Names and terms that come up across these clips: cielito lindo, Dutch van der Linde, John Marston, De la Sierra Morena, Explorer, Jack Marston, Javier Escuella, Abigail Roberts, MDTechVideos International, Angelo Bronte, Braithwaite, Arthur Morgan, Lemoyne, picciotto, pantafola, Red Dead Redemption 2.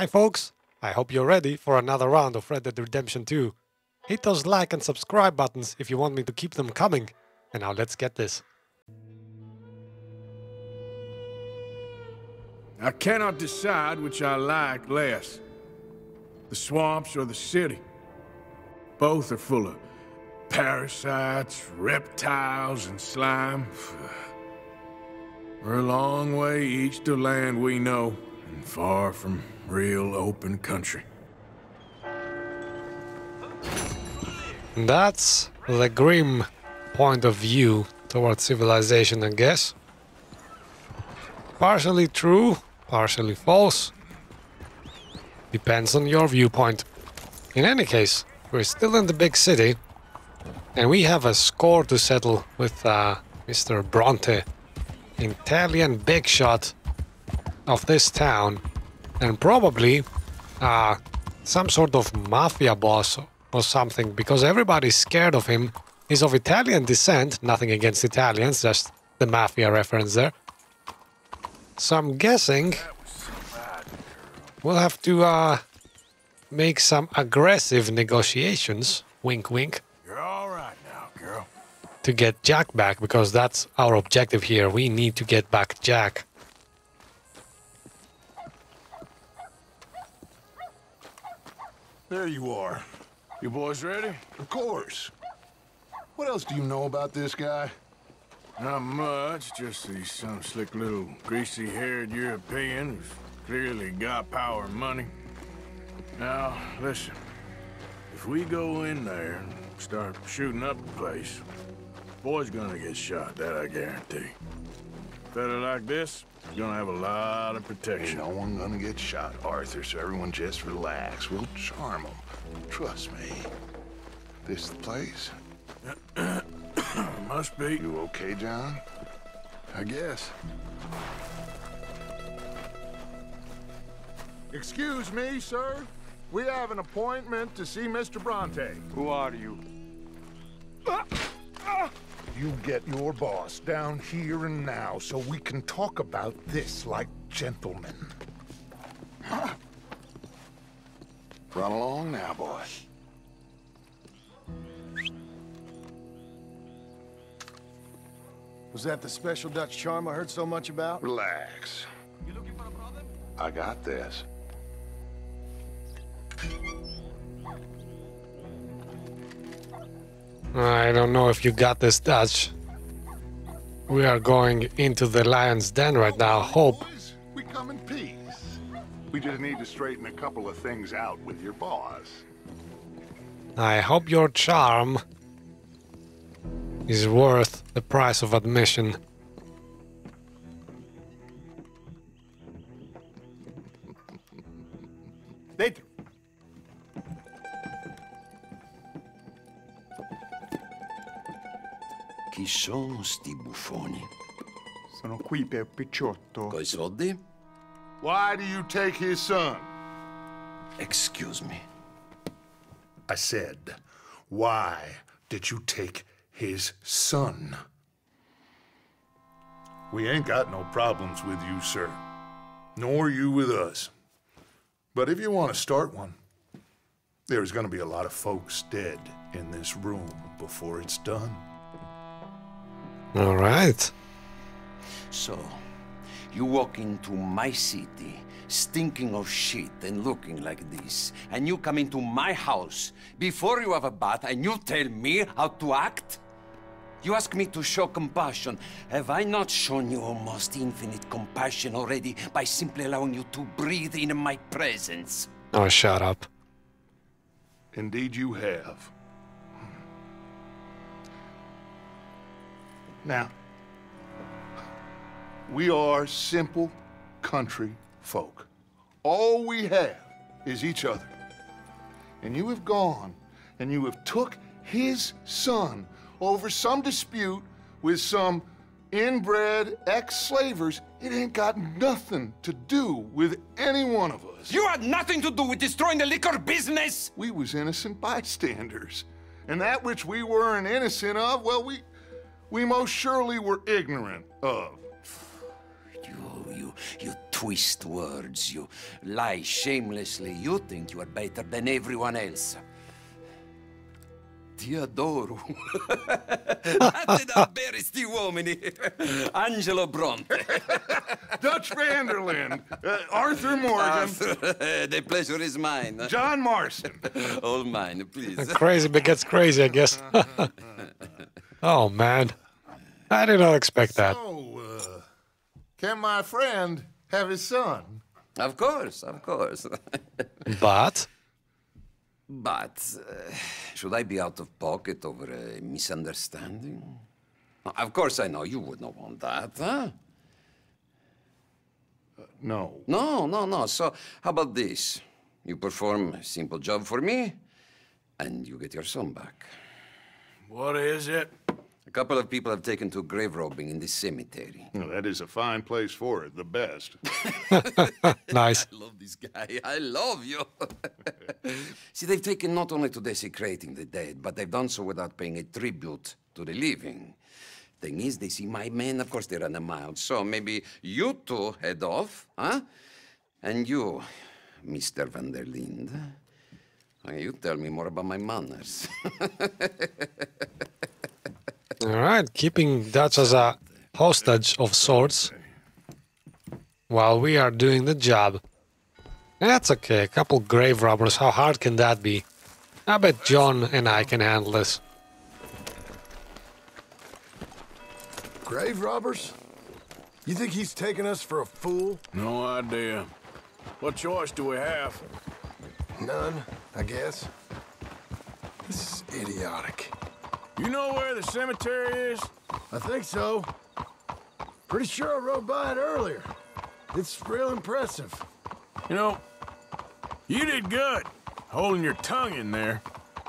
Hi folks, I hope you're ready for another round of Red Dead Redemption 2. Hit those like and subscribe buttons if you want me to keep them coming. And now let's get this. I cannot decide which I like less, the swamps or the city. Both are full of parasites, reptiles, and slime. We're a long way east to land we know, and far from real open country. That's the grim point of view towards civilization, I guess. Partially true, partially false. Depends on your viewpoint. In any case, we're still in the big city, and we have a score to settle with Mr. Bronte, Italian big shot of this town, and probably some sort of mafia boss or something, because everybody's scared of him. He's of Italian descent, nothing against Italians, just the mafia reference there. So I'm guessing we'll have to make some aggressive negotiations, wink wink, you're all right now, girl, to get Jack back, because that's our objective here. We need to get back Jack. There you are. You boys ready? Of course. What else do you know about this guy? Not much, just he's some slick little greasy-haired European who's clearly got power and money. Now, listen, if we go in there and start shooting up the place, boy's gonna get shot, that I guarantee. A fella like this is gonna have a lot of protection. Ain't no one gonna get shot, Arthur, so everyone just relax. We'll charm them. Trust me. This the place? Must be. You okay, John? I guess. Excuse me, sir. We have an appointment to see Mr. Bronte. Who are you? You get your boss down here and now so we can talk about this like gentlemen. Run along now, boy. Was that the special Dutch charm I heard so much about? Relax. You looking for a brother? I got this. I don't know if you got this, Dutch. We are going into the lion's den right now. Hope. Boys, we come in peace. We just need to straighten a couple of things out with your boss. I hope your charm is worth the price of admission. Thank you. Chi sono sti buffoni? Sono qui per picciotto. Coi soldi? Why do you take his son? Excuse me. I said, why did you take his son? We ain't got no problems with you, sir. Nor you with us. But if you want to start one, there's going to be a lot of folks dead in this room before it's done. All right. So, you walk into my city, stinking of shit and looking like this, and you come into my house before you have a bath and you tell me how to act? You ask me to show compassion. Have I not shown you almost infinite compassion already by simply allowing you to breathe in my presence? Oh, shut up. Indeed you have. Now, we are simple country folk. All we have is each other. And you have gone and you have took his son over some dispute with some inbred ex-slavers. It ain't got nothing to do with any one of us. You had nothing to do with destroying the liquor business! We was innocent bystanders. And that which we weren't innocent of, well, we most surely were ignorant of. You You twist words, you lie shamelessly. You think you are better than everyone else. Ti adoro. Date da beristi uomini. Angelo Bronte. Dutch van der Linde. Arthur Morgan. Arthur, the pleasure is mine. John Marston. All mine, please. Crazy begets crazy, I guess. Oh, man. I did not expect that. So, can my friend have his son? Of course, of course. But? But should I be out of pocket over a misunderstanding? Of course I know you would not want that, huh? No. No, no, no. So how about this? You perform a simple job for me, and you get your son back. What is it? A couple of people have taken to grave robbing in this cemetery. Well, that is a fine place for it, the best. Nice. I love this guy. I love you. See, they've taken not only to desecrating the dead, but they've done so without paying a tribute to the living. Thing is, they see my men, of course they run a mile, so maybe you two head off, huh? And you, Mr. van der Linde, you tell me more about my manners. All right, keeping Dutch as a hostage of sorts while we are doing the job. That's okay, a couple grave robbers, how hard can that be? I bet John and I can handle this. Grave robbers? You think he's taking us for a fool? No idea. What choice do we have? None, I guess. This is idiotic. You know where the cemetery is? I think so. Pretty sure I rode by it earlier. It's real impressive. You know, you did good, holding your tongue in there.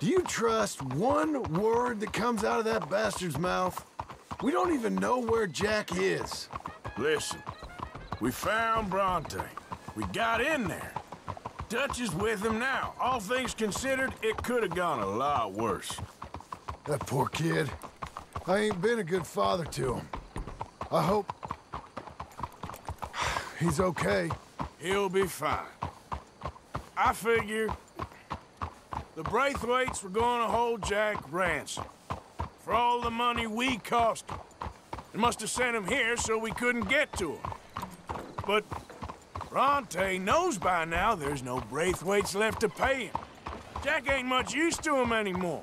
Do you trust one word that comes out of that bastard's mouth? We don't even know where Jack is. Listen, we found Bronte. We got in there. Dutch is with him now. All things considered, it could have gone a lot worse. That poor kid. I ain't been a good father to him. I hope he's okay. He'll be fine. I figure the Braithwaites were going to hold Jack ransom for all the money we cost him. They must have sent him here so we couldn't get to him. But Bronte knows by now there's no Braithwaites left to pay him. Jack ain't much use to him anymore.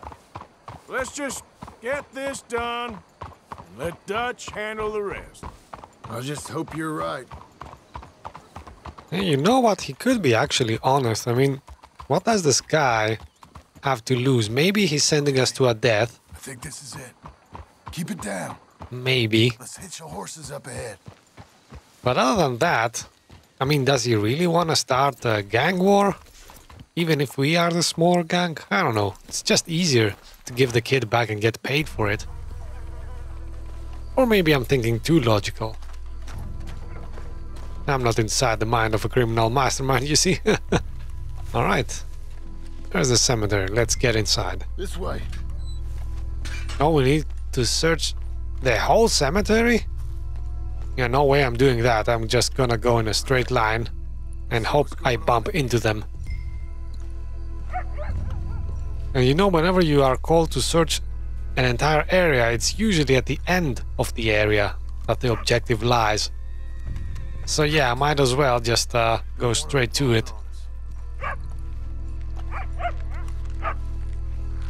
Let's just get this done and let Dutch handle the rest. I just hope you're right. Hey, you know what? He could be actually honest. I mean, what does this guy have to lose? Maybe he's sending us to a death. I think this is it. Keep it down. Maybe. Let's hitch your horses up ahead. But other than that, I mean, does he really want to start a gang war? Even if we are the small gang? I don't know. It's just easier to give the kid back and get paid for it. Or maybe I'm thinking too logical. I'm not inside the mind of a criminal mastermind, you see. Alright. There's the cemetery. Let's get inside. This way. Oh, we need to search the whole cemetery? Yeah, no way I'm doing that. I'm just gonna go in a straight line and hope I bump into them. And you know, whenever you are called to search an entire area, it's usually at the end of the area that the objective lies. So yeah, I might as well just go straight to it.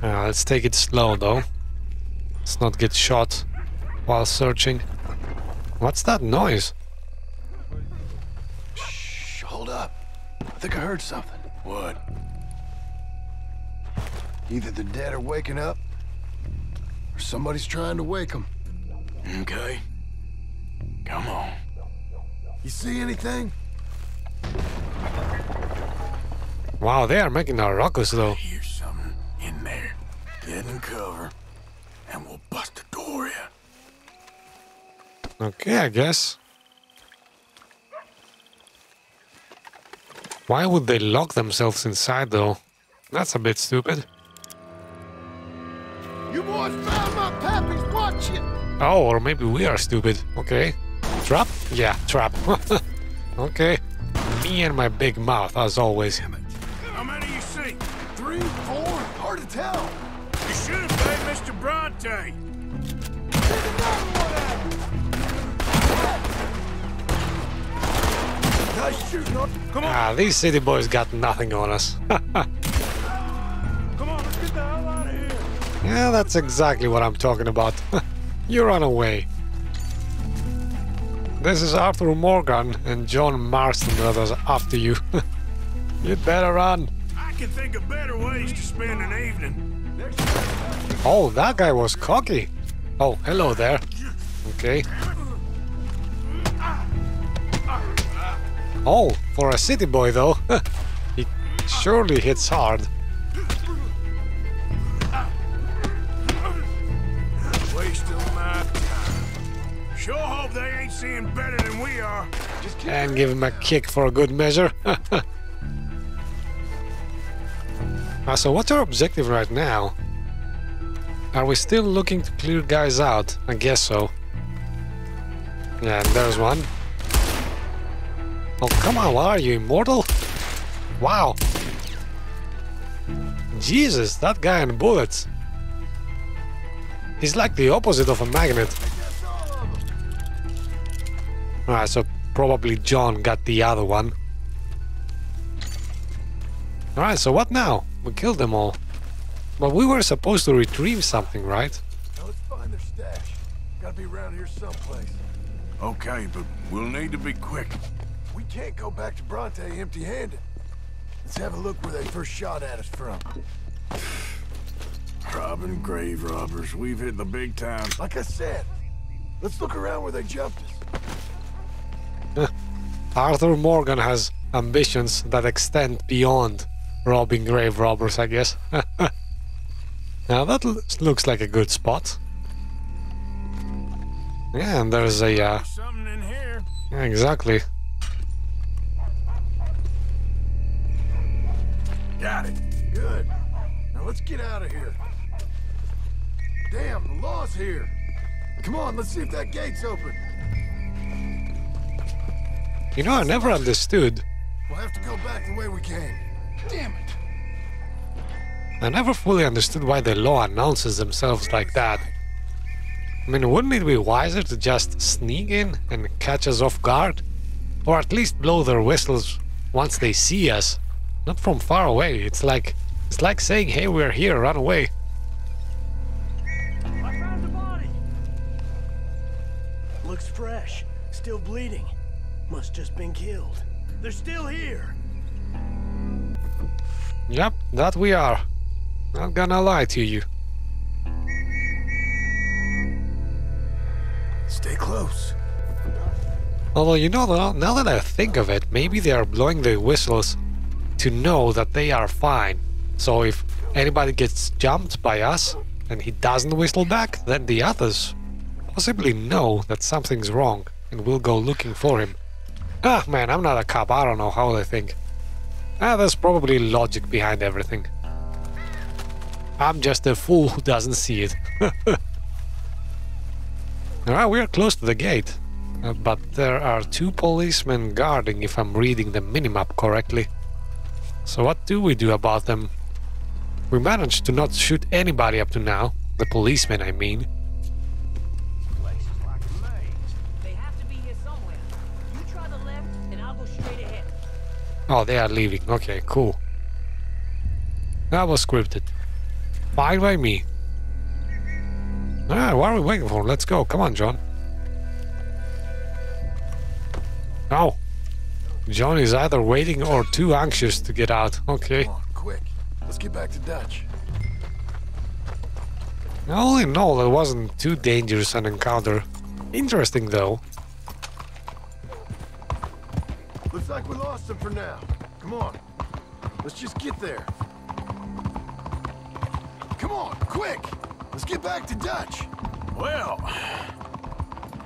Let's take it slow, though. Let's not get shot while searching. What's that noise? Shh, hold up. I think I heard something. What? Either the dead are waking up, or somebody's trying to wake them. Okay. Come on. You see anything? Wow, they are making a ruckus, though. I hear something in there. Get in cover, and we'll bust the door in. Okay, I guess. Why would they lock themselves inside, though? That's a bit stupid. You boys found my pappies, watch it! Oh, or maybe we are stupid. Okay. Trap? Yeah, trap. Okay. Me and my big mouth, as always. Damn it. How many you see? 3, 4? Hard to tell. You should have paid Mr. Bronte. Ah, these city boys got nothing on us. Come on, let's get the hell out of here. Yeah, that's exactly what I'm talking about. You run away. This is Arthur Morgan and John Marston that is after you. You'd better run. I can think of better ways to spend an evening. Oh, that guy was cocky. Oh, hello there. Okay. Oh, for a city boy though, he surely hits hard. Sure hope they ain't seeing better than we are. And give him a kick for a good measure. So what's our objective right now? Are we still looking to clear guys out? I guess so. Yeah, there's one. Oh, come on, what are you, immortal? Wow. Jesus, that guy and bullets. He's like the opposite of a magnet. Alright, so probably John got the other one. Alright, so what now? We killed them all. But we were supposed to retrieve something, right? Now let's find their stash. Gotta be around here someplace. Okay, but we'll need to be quick. We can't go back to Bronte empty-handed. Let's have a look where they first shot at us from. Robbing grave robbers, we've hit the big time. Like I said, let's look around where they jumped us. Arthur Morgan has ambitions that extend beyond robbing grave robbers, I guess. Now that looks like a good spot. Yeah, and there's a... something in here. Yeah, exactly. Got it. Good. Now let's get out of here. Damn, the law's here. Come on, let's see if that gate's open. You know, I never understood. We'll have to go back the way we came. Damn it. I never fully understood why the law announces themselves like that. I mean, wouldn't it be wiser to just sneak in and catch us off guard? Or at least blow their whistles once they see us. Not from far away. It's like saying, "Hey, we're here. Run away." I found the body. Looks fresh. Still bleeding. Must just been killed. They're still here. Yep, that we are. Not gonna lie to you. Stay close. Although, you know, now that I think of it, maybe they are blowing the whistles to know that they are fine. So if anybody gets jumped by us and he doesn't whistle back, then the others possibly know that something's wrong and will go looking for him. Ah, man, I'm not a cop. I don't know how they think. Ah, there's probably logic behind everything. I'm just a fool who doesn't see it. Alright, we're close to the gate. But there are 2 policemen guarding, if I'm reading the minimap correctly. So what do we do about them? We managed to not shoot anybody up to now. The policemen, I mean. Oh, they are leaving. Okay, cool. That was scripted. Fine by me. Ah, what are we waiting for? Let's go. Come on, John. Oh. John is either waiting or too anxious to get out. Okay. Come on, quick. Let's get back to Dutch. All in all, it wasn't too dangerous an encounter. Interesting, though. Looks like we lost him for now. Come on. Let's just get there. Come on, quick. Let's get back to Dutch. Well,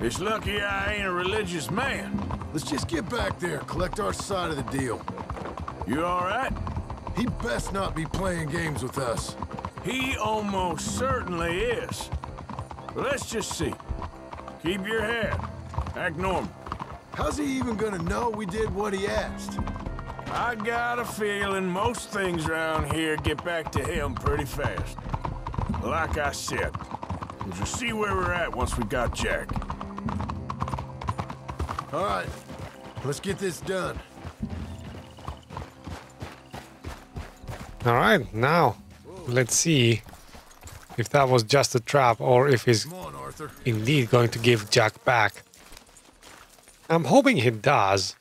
it's lucky I ain't a religious man. Let's just get back there, collect our side of the deal. You all right? He best not be playing games with us. He almost certainly is. Let's just see. Keep your head. Act normal. How's he even gonna know we did what he asked? I got a feeling most things around here get back to him pretty fast. Like I said, we'll just see where we're at once we got Jack. All right, let's get this done. All right, now let's see if that was just a trap or if he's indeed going to give Jack back. I'm hoping he does.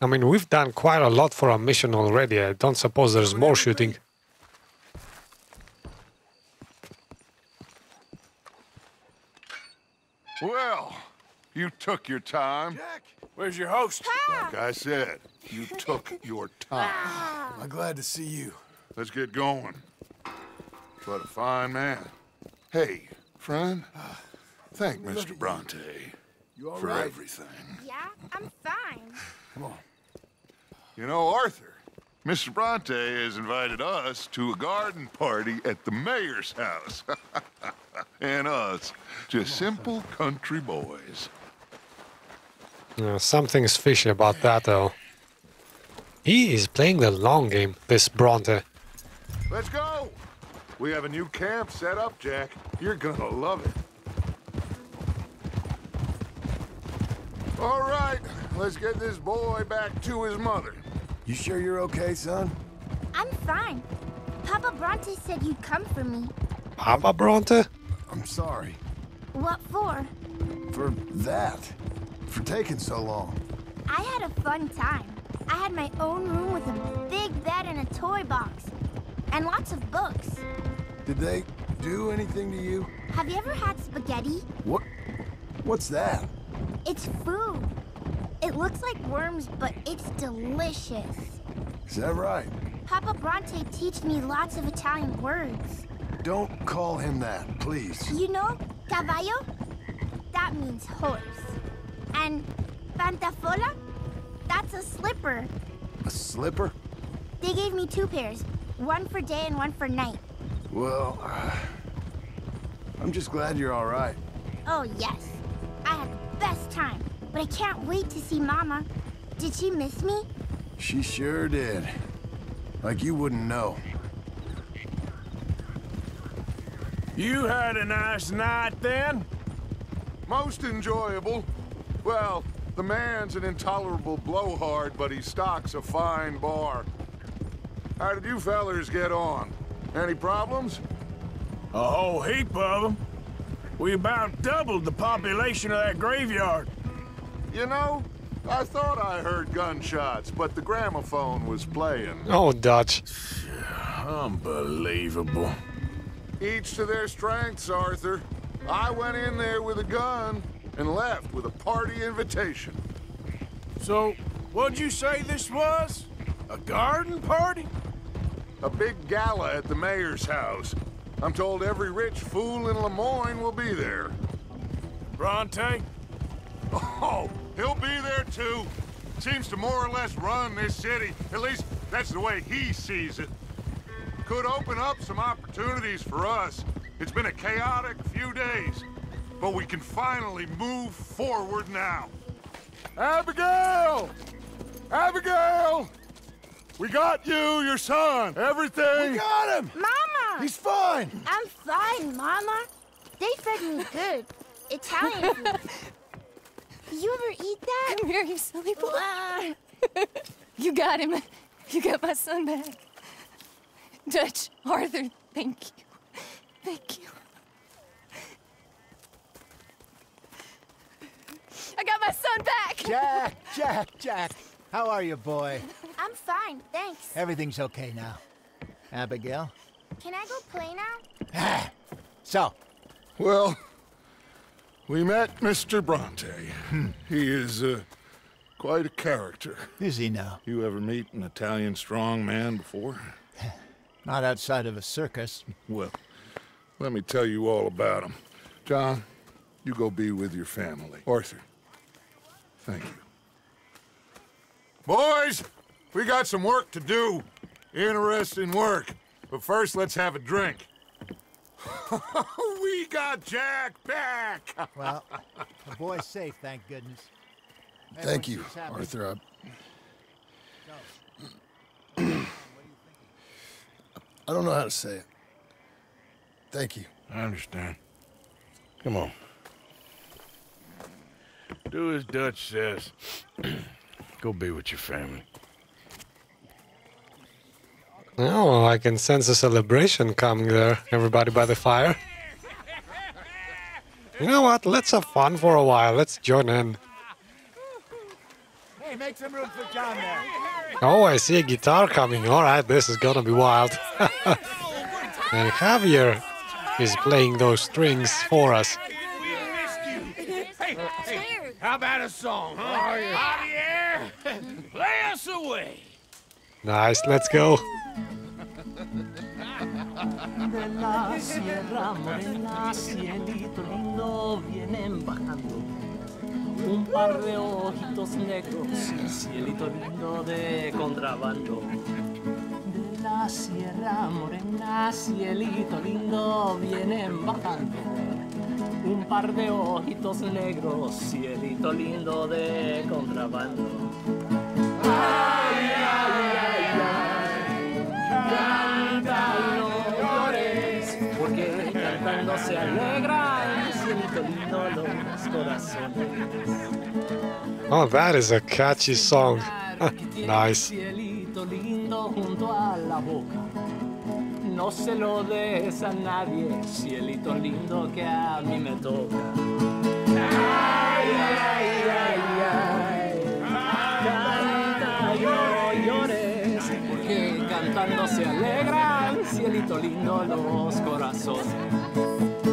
I mean, we've done quite a lot for our mission already. I don't suppose there's more shooting. Well, you took your time. Jack, where's your host? Pa! Like I said, you took your time. Pa! I'm glad to see you. Let's get going. What a fine man. Hey, friend, thank Mr. Bronte for everything. Yeah, I'm fine. Come on. You know, Arthur, Mr. Bronte has invited us to a garden party at the mayor's house. And us, just simple country boys. Yeah, something's fishy about that, though. He is playing the long game, this Bronte. Let's go! We have a new camp set up, Jack. You're gonna love it. All right, let's get this boy back to his mother. You sure you're okay, son? I'm fine. Papa Bronte said you'd come for me. Papa Bronte? I'm sorry. What for? For that. For taking so long. I had a fun time. I had my own room with a big bed and a toy box. And lots of books. Did they do anything to you? Have you ever had spaghetti? What? What's that? It's food. It looks like worms, but it's delicious. Is that right? Papa Bronte taught me lots of Italian words. Don't call him that, please. You know, caballo? That means horse. And pantafola? That's a slipper. A slipper? They gave me 2 pairs. One for day and one for night. Well, I'm just glad you're all right. Oh, yes. I had the best time, but I can't wait to see Mama. Did she miss me? She sure did. Like you wouldn't know. You had a nice night, then? Most enjoyable. Well, the man's an intolerable blowhard, but he stocks a fine bar. How did you fellers get on? Any problems? A whole heap of them. We about doubled the population of that graveyard. You know, I thought I heard gunshots, but the gramophone was playing. Oh, Dutch. Unbelievable. Each to their strengths, Arthur. I went in there with a gun and left with a party invitation. So, what'd you say this was? A garden party? A big gala at the mayor's house. I'm told every rich fool in Lemoyne will be there. Bronte? Oh, he'll be there too. Seems to more or less run this city. At least, that's the way he sees it. Could open up some opportunities for us. It's been a chaotic few days, but we can finally move forward now. Abigail! Abigail! We got you, your son, everything! We got him! Mama! He's fine! I'm fine, Mama. They fed me good. Italian food. You ever eat that? Come here, you silly boy. You got him. You got my son back. Dutch, Arthur, thank you. Thank you. I got my son back! Jack, Jack, Jack. How are you, boy? I'm fine, thanks. Everything's okay now. Abigail? Can I go play now? So? Well, we met Mr. Bronte. He is quite a character. Is he now? You ever meet an Italian strong man before? Not outside of a circus. Well, let me tell you all about him. John, you go be with your family. Arthur, thank you. Boys, we got some work to do. Interesting work. But first, let's have a drink. We got Jack back! Well, the boy's safe, thank goodness. Thank you, Arthur. I don't know how to say it. Thank you. I understand. Come on. Do as Dutch says. Go be with your family. Oh, I can sense a celebration coming there. Everybody by the fire. You know what? Let's have fun for a while. Let's join in. Hey, make some room for John there. Oh, I see a guitar coming. All right, this is gonna be wild. And Javier is playing those strings for us. Hey, how about a song, huh? Javier, play us away. Nice, let's go. De la Sierra Morena, cielito lindo, vienen bajando un par de ojitos negros, cielito lindo de contrabando. De la Sierra Morena, cielito lindo, vienen bajando un par de ojitos negros, cielito lindo de contrabando. Ay, ay, ay, ay, cántalo. Cuando se alegra, siento lindo los corazones. Oh, that is a catchy song. Nice. Cielito lindo junto a la boca. No se lo des a nadie, cielito lindo que a mí me toca. Ay, ay, ay, ay. Canta, no llores, porque cantando se alegra. Cielito lindo los corazones.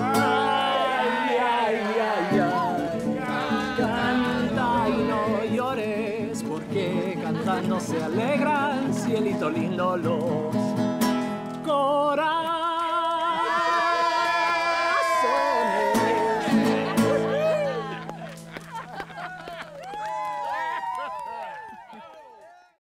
Ay, ay, ay, ay. Canta y no llores, porque cantando se alegran. Cielito lindo los corazones.